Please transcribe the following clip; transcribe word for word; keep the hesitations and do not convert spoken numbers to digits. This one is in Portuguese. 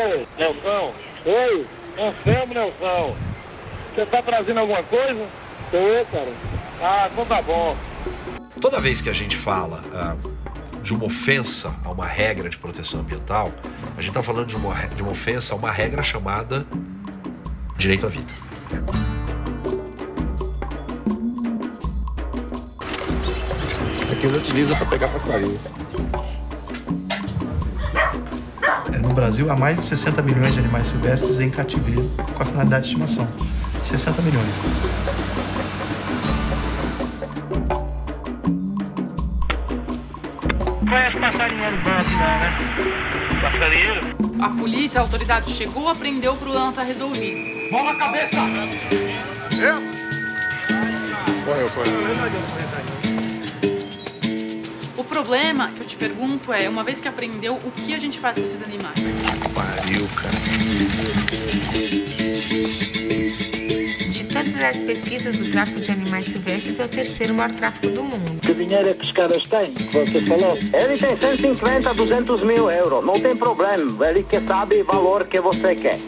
Alô? Nelson? Oi? Anselmo, Nelson. Você tá trazendo alguma coisa? Tô, cara. Ah, então tá bom. Toda vez que a gente fala ah, de uma ofensa a uma regra de proteção ambiental, a gente tá falando de uma, de uma ofensa a uma regra chamada direito à vida. Isso aqui eles utilizam para pegar passarinho. No Brasil, há mais de sessenta milhões de animais silvestres em cativeiro com a finalidade de estimação. sessenta milhões. Conhece passarinheiro banco, não, né? Passarinheiro? A polícia, a autoridade chegou, prendeu pro Anta resolver. Mão na cabeça! Eu? Correu, correu. O problema que eu te pergunto é, uma vez que aprendeu, o que a gente faz com esses animais? Que pariu, cara. De todas as pesquisas, o tráfico de animais silvestres é o terceiro maior tráfico do mundo. Que dinheiro é que os caras têm, que você falou? Ele tem cento e cinquenta, duzentos mil euros, não tem problema, ele que sabe o valor que você quer.